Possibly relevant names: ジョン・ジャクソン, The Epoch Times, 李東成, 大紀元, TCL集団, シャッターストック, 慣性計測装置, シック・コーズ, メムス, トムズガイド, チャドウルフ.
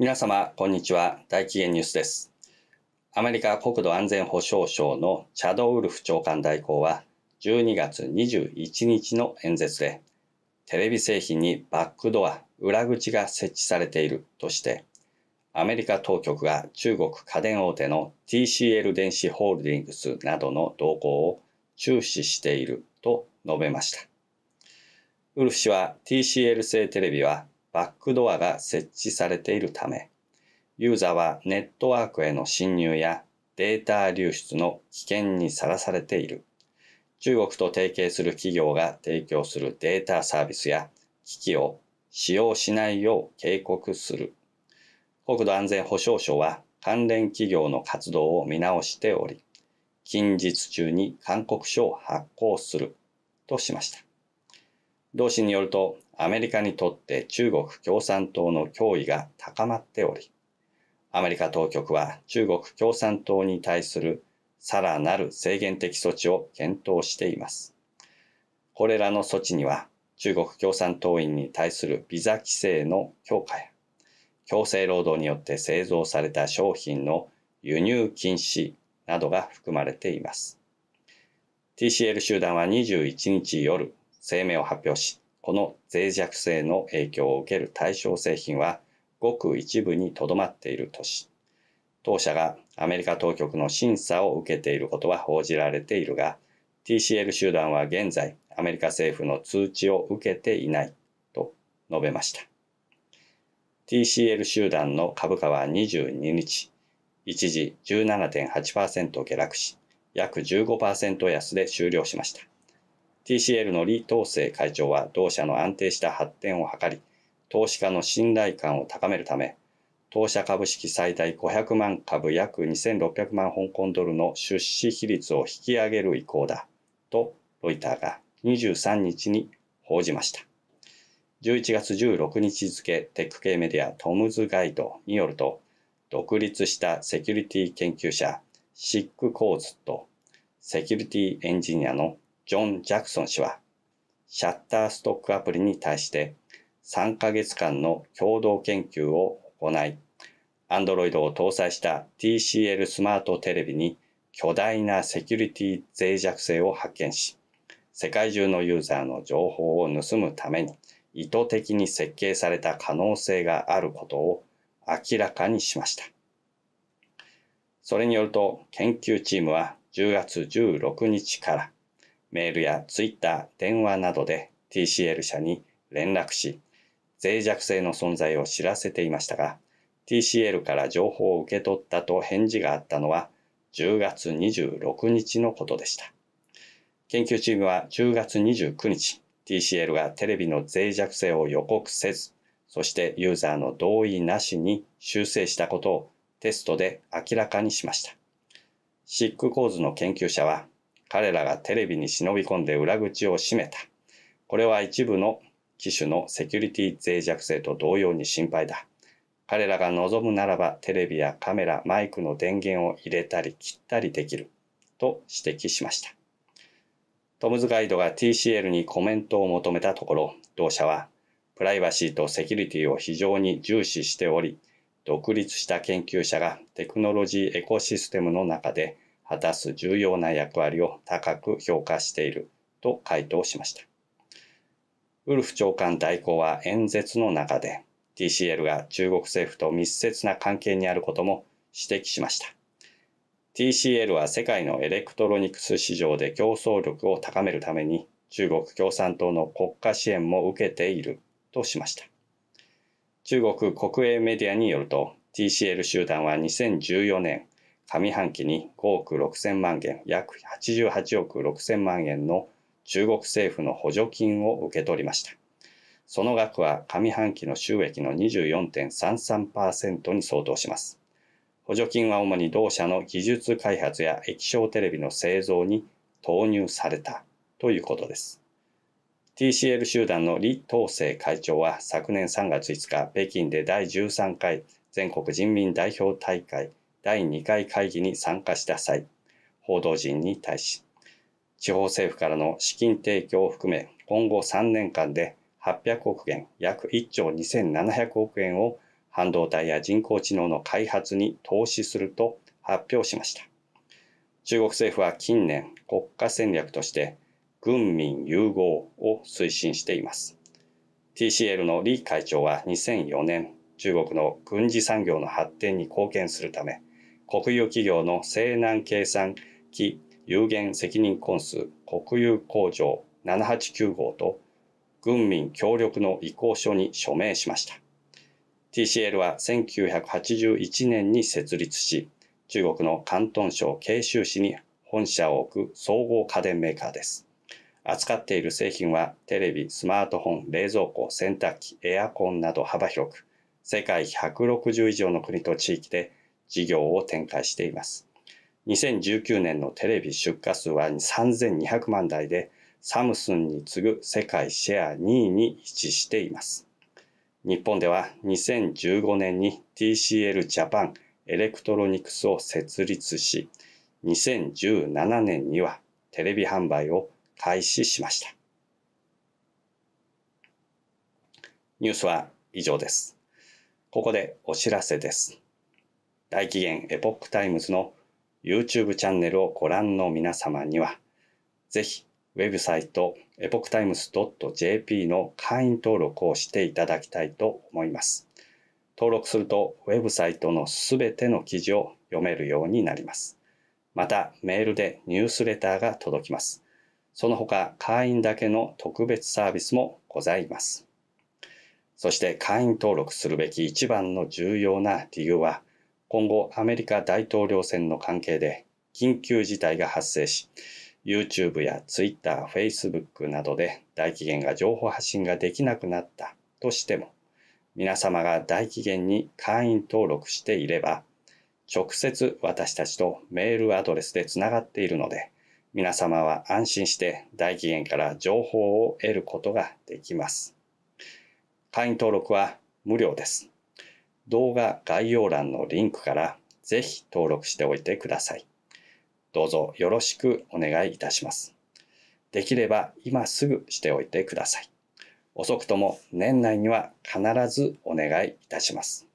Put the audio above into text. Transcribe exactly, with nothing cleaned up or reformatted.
皆様、こんにちは。大起源ニュースです。アメリカ国土安全保障省のチャドウルフ長官代行は、じゅうにがつにじゅういちにちの演説で、テレビ製品にバックドア、裏口が設置されているとして、アメリカ当局が中国家電大手の ティーシーエル 電子ホールディングスなどの動向を注視していると述べました。ウルフ氏は ティーシーエル 製テレビはバックドアが設置されているため、ユーザーはネットワークへの侵入やデータ流出の危険にさらされている。中国と提携する企業が提供するデータサービスや機器を使用しないよう警告する。国土安全保障省は関連企業の活動を見直しており、近日中に勧告書を発行するとしました。同氏によると、アメリカにとって中国共産党の脅威が高まっており、アメリカ当局は中国共産党に対するさらなる制限的措置を検討しています。これらの措置には、中国共産党員に対するビザ規制の強化や、強制労働によって製造された商品の輸入禁止などが含まれています。ティーシーエル 集団はにじゅういちにち夜、声明を発表し、この脆弱性の影響を受ける対象製品はごく一部にとどまっているとし、当社がアメリカ当局の審査を受けていることは報じられているが、ティーシーエル 集団は現在、アメリカ政府の通知を受けていないと述べました。ティーシーエル 集団の株価はにじゅうににち、一時 じゅうななてんはちパーセント 下落し、約 じゅうごパーセント 安で終了しました。ティーシーエル の李東成会長は同社の安定した発展を図り、投資家の信頼感を高めるため、当社株式最大ごひゃくまんかぶ約にせんろっぴゃくまんほんこんドルの出資比率を引き上げる意向だとロイターがにじゅうさんにちに報じました。じゅういちがつじゅうろくにち付テック系メディアトムズガイドによると、独立したセキュリティ研究者シック・コーズとセキュリティエンジニアのジョン・ジャクソン氏は、シャッターストックアプリに対してさんかげつかんの共同研究を行い、Androidを搭載した ティーシーエル スマートテレビに巨大なセキュリティ脆弱性を発見し、世界中のユーザーの情報を盗むために、意図的に設計された可能性があることを明らかにしました。それによると、研究チームはじゅうがつじゅうろくにちからメールやツイッター、電話などで ティーシーエル 社に連絡し、脆弱性の存在を知らせていましたが、ティーシーエル から情報を受け取ったと返事があったのはじゅうがつにじゅうろくにちのことでした。研究チームはじゅうがつにじゅうくにち、ティーシーエル がテレビの脆弱性を予告せず、そしてユーザーの同意なしに修正したことをテストで明らかにしました。シック・コーズの研究者は、彼らがテレビに忍び込んで裏口を閉めた。これは一部の機種のセキュリティ脆弱性と同様に心配だ。彼らが望むならばテレビやカメラ、マイクの電源を入れたり切ったりできると指摘しました。トムズガイドが ティーシーエル にコメントを求めたところ、同社は、プライバシーとセキュリティを非常に重視しており、独立した研究者がテクノロジーエコシステムの中で果たす重要な役割を高く評価していると回答しました。ウルフ長官代行は演説の中で、ティーシーエル が中国政府と密接な関係にあることも指摘しました。ティーシーエル は世界のエレクトロニクス市場で競争力を高めるために中国共産党の国家支援も受けているとしました。中国国営メディアによると ティーシーエル 集団はにせんじゅうよねん上半期にごおくろくせんまんげん約はちじゅうはちおくろくせんまんえんの中国政府の補助金を受け取りました。その額は上半期の収益の にじゅうよんてんさんじゅうさんパーセント に相当します。補助金は主に同社の技術開発や液晶テレビの製造に投入されたということです。ティーシーエル 集団の李東成会長は昨年さんがついつか、北京でだいじゅうさんかい全国人民代表大会だいにかい会議に参加した際、報道陣に対し、地方政府からの資金提供を含め、今後さんねんかんではっぴゃくおくげん、約いっちょうにせんななひゃくおくえんを半導体や人工知能の開発に投資すると発表しました。中国政府は近年、国家戦略として軍民融合を推進しています。ティーシーエル の李会長はにせんよねん、中国の軍事産業の発展に貢献するため、国有企業の西南経産機有限責任コンス国有工場ななはちきゅうごうと軍民協力の意向書に署名しました。ティーシーエル はせんきゅうひゃくはちじゅういちねんに設立し、中国の広東省慶州市に本社を置く総合家電メーカーです。扱っている製品はテレビ、スマートフォン、冷蔵庫、洗濯機、エアコンなど幅広く、世界ひゃくろくじゅう以上の国と地域で事業を展開しています。にせんじゅうきゅうねんのテレビ出荷数はさんぜんにひゃくまんだいで、サムスンに次ぐ世界シェアにいに位置しています。日本ではにせんじゅうごねんに ティーシーエル ジャパンエレクトロニクスを設立し、にせんじゅうななねんにはテレビ販売を開始しました。ニュースは以上です。ここでお知らせです。大紀元エポックタイムズの YouTube チャンネルをご覧の皆様には、ぜひウェブサイト エポックタイムズドットジェーピー の会員登録をしていただきたいと思います。登録するとウェブサイトのすべての記事を読めるようになります。またメールでニュースレターが届きます。その他会員だけの特別サービスもございます。そして会員登録するべき一番の重要な理由は、今後アメリカ大統領選の関係で緊急事態が発生し、YouTube や Twitter、Facebook などで大紀元が情報発信ができなくなったとしても、皆様が大紀元に会員登録していれば、直接私たちとメールアドレスでつながっているので、皆様は安心して大紀元から情報を得ることができます。会員登録は無料です。動画概要欄のリンクからぜひ登録しておいてください。どうぞよろしくお願いいたします。できれば今すぐしておいてください。遅くとも年内には必ずお願いいたします。